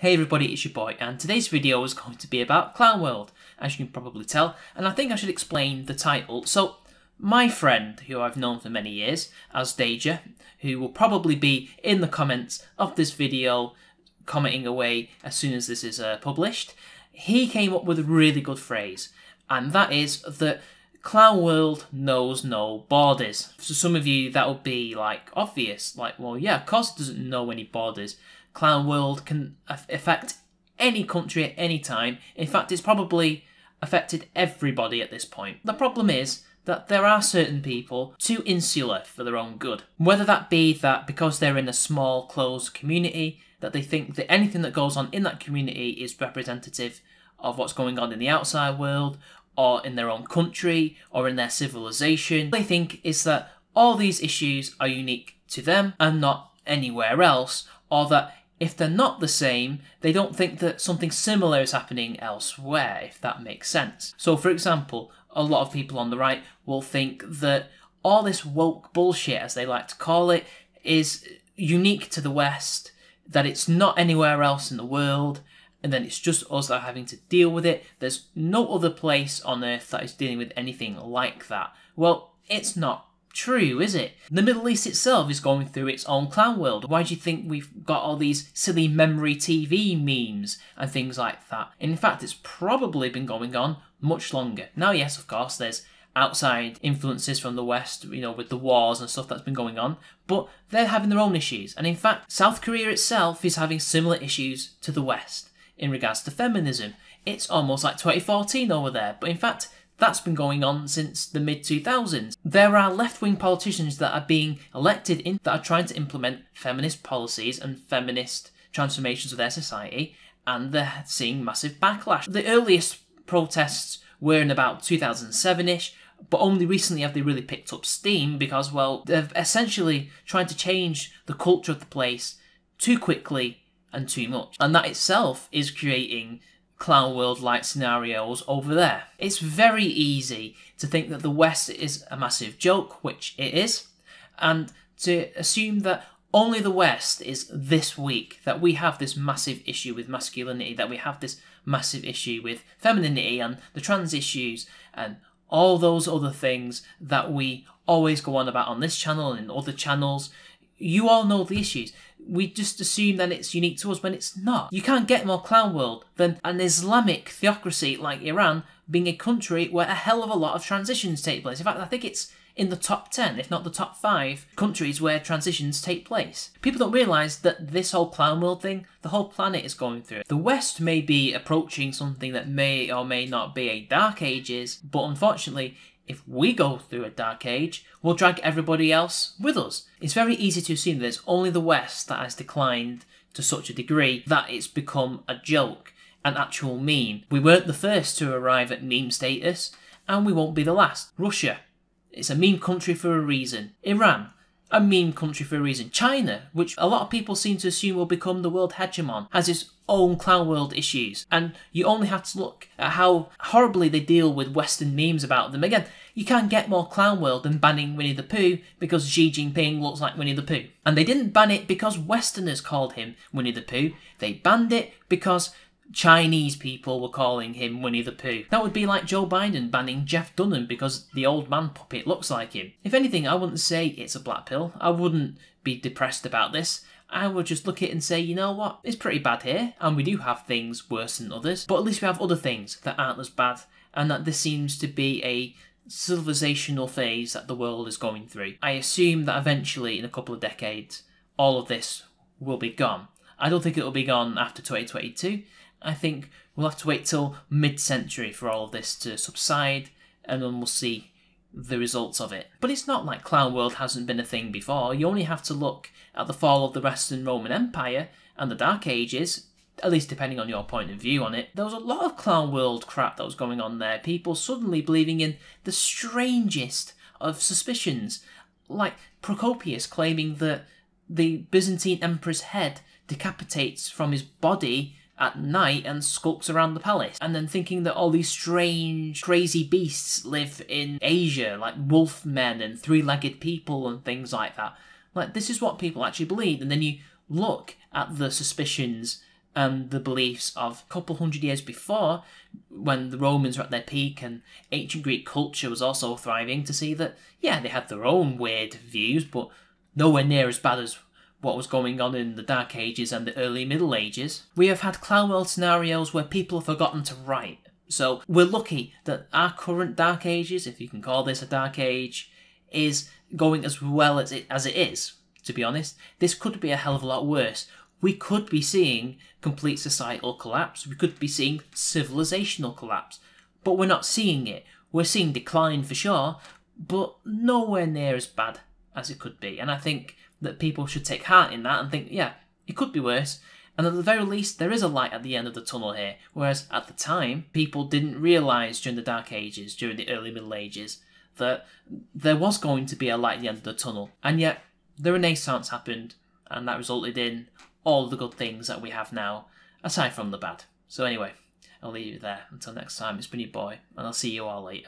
Hey everybody, it's your boy, and today's video is going to be about Clown World, as you can probably tell, and I think I should explain the title. So, my friend, who I've known for many years, as Deja, who will probably be in the comments of this video, commenting away as soon as this is published, he came up with a really good phrase, and that is that Clown World knows no borders. So some of you, that'll be like obvious, like, well, yeah, of course it doesn't know any borders. Clown World can affect any country at any time. In fact, it's probably affected everybody at this point. The problem is that there are certain people too insular for their own good. Whether that be that because they're in a small, closed community, that they think that anything that goes on in that community is representative of what's going on in the outside world, or in their own country, or in their civilization. What they think is that all these issues are unique to them and not anywhere else, or that if they're not the same, they don't think that something similar is happening elsewhere, if that makes sense. So for example, a lot of people on the right will think that all this woke bullshit, as they like to call it, is unique to the West, that it's not anywhere else in the world, and then it's just us that are having to deal with it. There's no other place on earth that is dealing with anything like that. Well, it's not true, is it? The Middle East itself is going through its own clown world. Why do you think we've got all these silly memory TV memes and things like that? In fact, it's probably been going on much longer. Now, yes, of course, there's outside influences from the West, you know, with the wars and stuff that's been going on, but they're having their own issues. And in fact, South Korea itself is having similar issues to the West in regards to feminism. It's almost like 2014 over there, but in fact, that's been going on since the mid-2000s. There are left-wing politicians that are being elected in that are trying to implement feminist policies and feminist transformations of their society, and they're seeing massive backlash. The earliest protests were in about 2007-ish, but only recently have they really picked up steam because, well, they've essentially tried to change the culture of the place too quickly and too much. And that itself is creating clown world-like scenarios over there. It's very easy to think that the West is a massive joke, which it is, and to assume that only the West is this weak, that we have this massive issue with masculinity, that we have this massive issue with femininity and the trans issues and all those other things that we always go on about on this channel and in other channels. You all know the issues. We just assume that it's unique to us when it's not. You can't get more clown world than an Islamic theocracy like Iran being a country where a hell of a lot of transitions take place. In fact, I think it's in the top 10, if not the top 5, countries where transitions take place. People don't realise that this whole clown world thing, the whole planet is going through it. The West may be approaching something that may or may not be a dark ages, but unfortunately, if we go through a dark age, we'll drag everybody else with us. It's very easy to assume that it's only the West that has declined to such a degree that it's become a joke, an actual meme. We weren't the first to arrive at meme status, and we won't be the last. Russia, it's a meme country for a reason. Iran, a meme country for a reason. China, which a lot of people seem to assume will become the world hegemon, has its own clown world issues, and you only have to look at how horribly they deal with Western memes about them. Again, you can't get more clown world than banning Winnie the Pooh because Xi Jinping looks like Winnie the Pooh. And they didn't ban it because Westerners called him Winnie the Pooh, they banned it because Chinese people were calling him Winnie the Pooh. That would be like Joe Biden banning Jeff Dunham because the old man puppet looks like him. If anything, I wouldn't say it's a black pill, I wouldn't be depressed about this. I would just look at it and say, you know what, it's pretty bad here, and we do have things worse than others, but at least we have other things that aren't as bad, and that this seems to be a civilizational phase that the world is going through. I assume that eventually, in a couple of decades, all of this will be gone. I don't think it will be gone after 2022. I think we'll have to wait till mid-century for all of this to subside, and then we'll see the results of it. But it's not like clown world hasn't been a thing before. You only have to look at the fall of the Western Roman Empire and the Dark Ages, at least depending on your point of view on it. There was a lot of clown world crap that was going on there, people suddenly believing in the strangest of suspicions, like Procopius claiming that the Byzantine emperor's head decapitates from his body at night and skulks around the palace, and then thinking that all these strange, crazy beasts live in Asia, like wolf men and three-legged people and things like that. Like, this is what people actually believed, and then you look at the suspicions and the beliefs of a couple hundred years before, when the Romans were at their peak and ancient Greek culture was also thriving, to see that, yeah, they had their own weird views, but nowhere near as bad as what was going on in the Dark Ages and the early Middle Ages. We have had Clownworld scenarios where people have forgotten to write. So we're lucky that our current Dark Ages, if you can call this a Dark Age, is going as well as it is, to be honest. This could be a hell of a lot worse. We could be seeing complete societal collapse. We could be seeing civilizational collapse. But we're not seeing it. We're seeing decline for sure, but nowhere near as bad as it could be. And I think that people should take heart in that and think, yeah, it could be worse. And at the very least, there is a light at the end of the tunnel here. Whereas at the time, people didn't realise during the Dark Ages, during the early Middle Ages, that there was going to be a light at the end of the tunnel. And yet, the Renaissance happened, and that resulted in all the good things that we have now, aside from the bad. So anyway, I'll leave you there. Until next time, it's been your boy, and I'll see you all later.